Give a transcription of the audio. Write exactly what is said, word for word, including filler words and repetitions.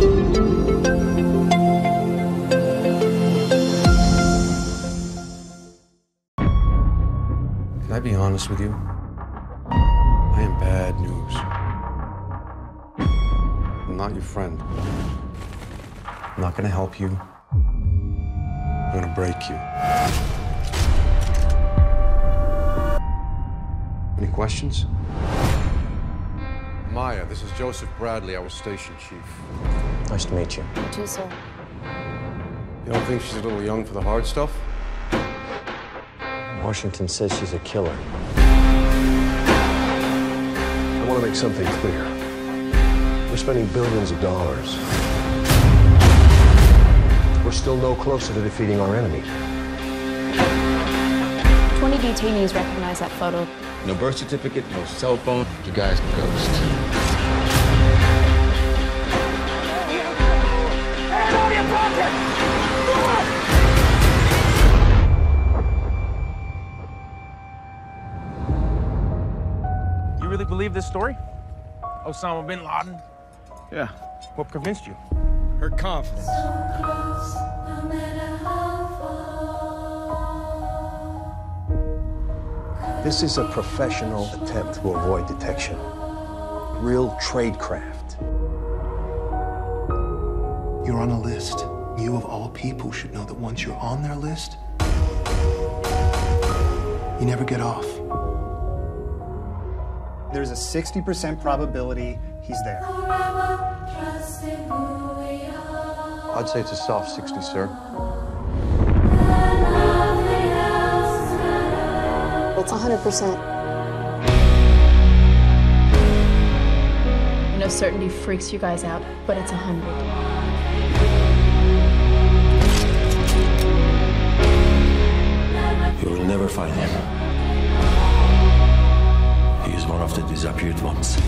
Can I be honest with you? I am bad news. I'm not your friend. I'm not gonna help you. I'm gonna break you. Any questions? Maya, this is Joseph Bradley, our station chief. Nice to meet you. You too, sir. You don't think she's a little young for the hard stuff? Washington says she's a killer. I want to make something clear. We're spending billions of dollars. We're still no closer to defeating our enemy. twenty detainees recognize that photo. No birth certificate, no cell phone. You guys can ghost. You really believe this story? Osama bin Laden? Yeah. What convinced you? Her confidence. This is a professional attempt to avoid detection. Real tradecraft. You're on a list. You, of all people, should know that once you're on their list, you never get off. There's a sixty percent probability he's there. I'd say it's a soft sixty, sir. It's one hundred percent. You know, certainty freaks you guys out, but it's one hundred. You will never find him. He is one of the disappeared ones.